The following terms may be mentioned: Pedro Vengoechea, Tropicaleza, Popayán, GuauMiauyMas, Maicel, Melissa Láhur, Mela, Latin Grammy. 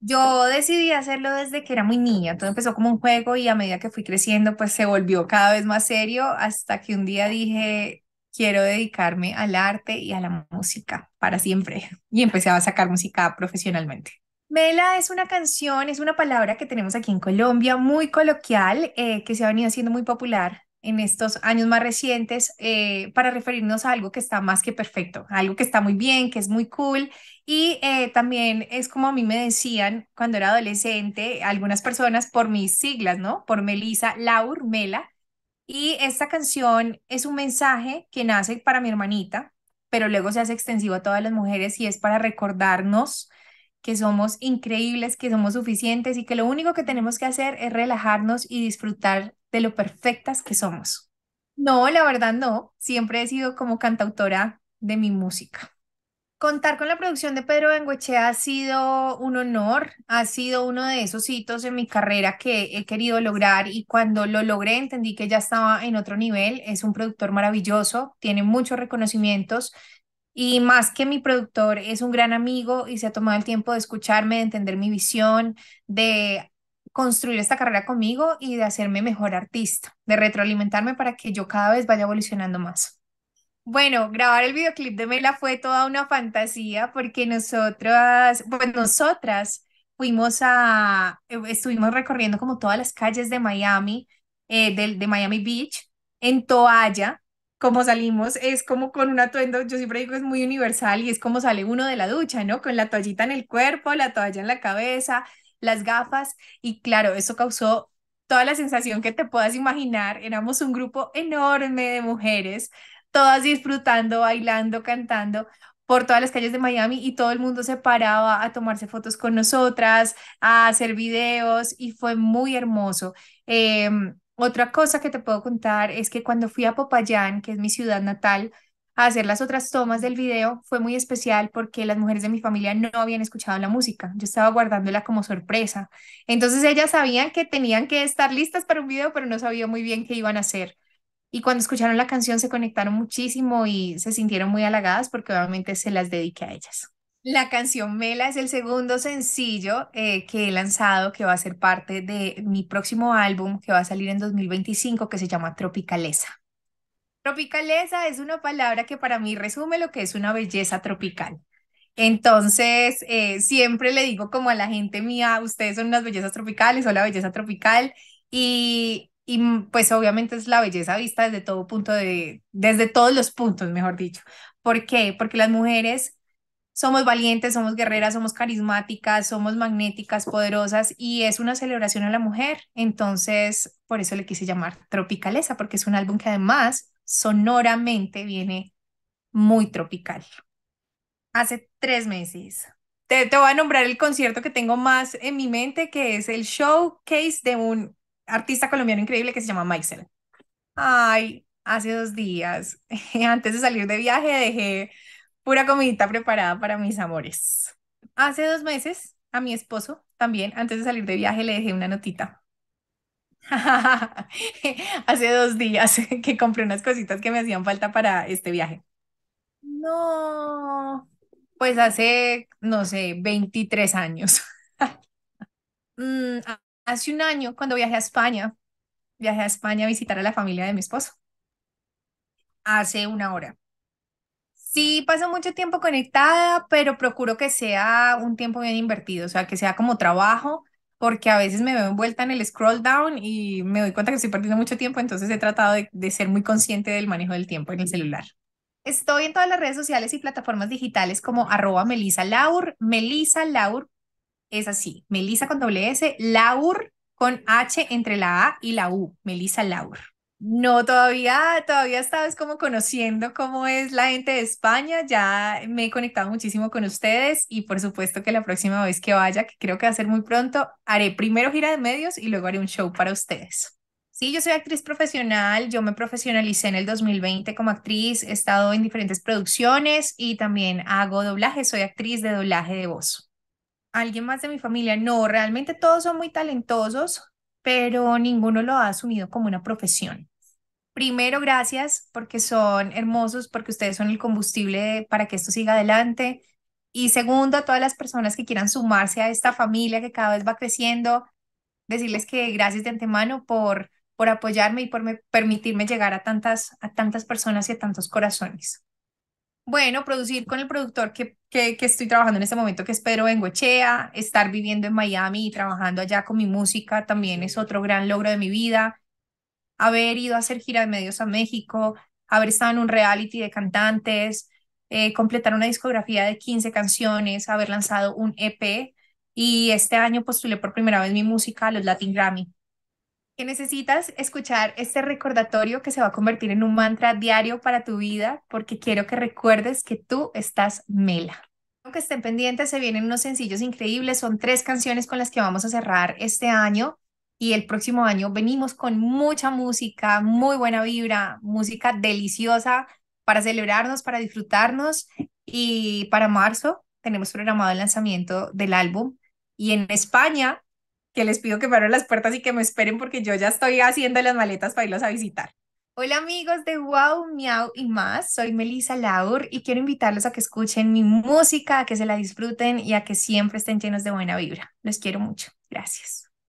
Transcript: Yo decidí hacerlo desde que era muy niña, todo empezó como un juego y a medida que fui creciendo pues se volvió cada vez más serio hasta que un día dije, quiero dedicarme al arte y a la música para siempre y empecé a sacar música profesionalmente. Mela es una canción, es una palabra que tenemos aquí en Colombia muy coloquial que se ha venido haciendo muy popular en estos años más recientes para referirnos a algo que está más que perfecto, algo que está muy bien, que es muy cool y también es como a mí me decían cuando era adolescente algunas personas por mis siglas, ¿no? Por Melissa Láhur, Mela, y esta canción es un mensaje que nace para mi hermanita, pero luego se hace extensivo a todas las mujeres y es para recordarnos que somos increíbles, que somos suficientes y que lo único que tenemos que hacer es relajarnos y disfrutar de lo perfectas que somos. No, la verdad no. Siempre he sido como cantautora de mi música. Contar con la producción de Pedro Vengoechea ha sido un honor, ha sido uno de esos hitos en mi carrera que he querido lograr y cuando lo logré entendí que ya estaba en otro nivel. Es un productor maravilloso, tiene muchos reconocimientos y más que mi productor es un gran amigo y se ha tomado el tiempo de escucharme, de entender mi visión, de construir esta carrera conmigo y de hacerme mejor artista, de retroalimentarme para que yo cada vez vaya evolucionando más. Bueno, grabar el videoclip de Mela fue toda una fantasía porque nosotras estuvimos recorriendo como todas las calles de Miami, de Miami Beach, en toalla. Como salimos es como con un atuendo, yo siempre digo es muy universal y es como sale uno de la ducha, ¿no? Con la toallita en el cuerpo, la toalla en la cabeza, las gafas y claro, eso causó toda la sensación que te puedas imaginar. Éramos un grupo enorme de mujeres, todas disfrutando, bailando, cantando por todas las calles de Miami y todo el mundo se paraba a tomarse fotos con nosotras, a hacer videos y fue muy hermoso. Otra cosa que te puedo contar es que cuando fui a Popayán, que es mi ciudad natal, a hacer las otras tomas del video fue muy especial porque las mujeres de mi familia no habían escuchado la música, yo estaba guardándola como sorpresa, entonces ellas sabían que tenían que estar listas para un video pero no sabían muy bien qué iban a hacer y cuando escucharon la canción se conectaron muchísimo y se sintieron muy halagadas porque obviamente se las dediqué a ellas. La canción Mela es el segundo sencillo que he lanzado que va a ser parte de mi próximo álbum que va a salir en 2025 que se llama Tropicaleza. Tropicaleza es una palabra que para mí resume lo que es una belleza tropical. Entonces, siempre le digo como a la gente mía, ustedes son unas bellezas tropicales o la belleza tropical y pues obviamente es la belleza vista desde todos los puntos, mejor dicho. ¿Por qué? Porque las mujeres somos valientes, somos guerreras, somos carismáticas, somos magnéticas, poderosas y es una celebración a la mujer. Entonces, por eso le quise llamar Tropicaleza, porque es un álbum que además sonoramente viene muy tropical. Hace 3 meses. Te voy a nombrar el concierto que tengo más en mi mente, que es el showcase de un artista colombiano increíble que se llama Maicel. Ay, hace 2 días, antes de salir de viaje, dejé pura comidita preparada para mis amores. Hace 2 meses, a mi esposo también, antes de salir de viaje, le dejé una notita. Hace 2 días que compré unas cositas que me hacían falta para este viaje. No, pues hace, no sé, 23 años. Hace un año cuando viajé a España a visitar a la familia de mi esposo. Hace 1 hora. Sí, paso mucho tiempo conectada, pero procuro que sea un tiempo bien invertido, o sea, que sea como trabajo, porque a veces me veo envuelta en el scroll down y me doy cuenta que estoy perdiendo mucho tiempo, entonces he tratado de ser muy consciente del manejo del tiempo en el celular. Estoy en todas las redes sociales y plataformas digitales como @MelissaLáhur, Melissa Láhur es así, Melissa con WS, Láhur con H entre la A y la U, Melissa Láhur. No, todavía estabas como conociendo cómo es la gente de España, ya me he conectado muchísimo con ustedes y por supuesto que la próxima vez que vaya, que creo que va a ser muy pronto, haré primero gira de medios y luego haré un show para ustedes. Sí, yo soy actriz profesional, yo me profesionalicé en el 2020 como actriz, he estado en diferentes producciones y también hago doblaje, soy actriz de doblaje de voz. ¿Alguien más de mi familia? No, realmente todos son muy talentosos, pero ninguno lo ha asumido como una profesión. Primero, gracias porque son hermosos, porque ustedes son el combustible para que esto siga adelante Y segundo, a todas las personas que quieran sumarse a esta familia que cada vez va creciendo, decirles que gracias de antemano por apoyarme y por permitirme llegar a tantas personas y a tantos corazones. Bueno, producir con el productor que estoy trabajando en este momento, que es Pedro Vengoechea, estar viviendo en Miami y trabajando allá con mi música también es otro gran logro de mi vida. Haber ido a hacer gira de medios a México, haber estado en un reality de cantantes, completar una discografía de 15 canciones, haber lanzado un EP, y este año postulé por primera vez mi música a los Latin Grammy. Que necesitas escuchar este recordatorio que se va a convertir en un mantra diario para tu vida, porque quiero que recuerdes que tú estás Mela. Aunque estén pendientes, se vienen unos sencillos increíbles, son 3 canciones con las que vamos a cerrar este año, y el próximo año venimos con mucha música, muy buena vibra, música deliciosa para celebrarnos, para disfrutarnos, y para marzo tenemos programado el lanzamiento del álbum, y en España, que les pido que me abran las puertas y que me esperen porque yo ya estoy haciendo las maletas para irlos a visitar. Hola amigos de Guau, Miau y Más, soy Melissa Láhur y quiero invitarlos a que escuchen mi música, a que se la disfruten y a que siempre estén llenos de buena vibra. Los quiero mucho. Gracias.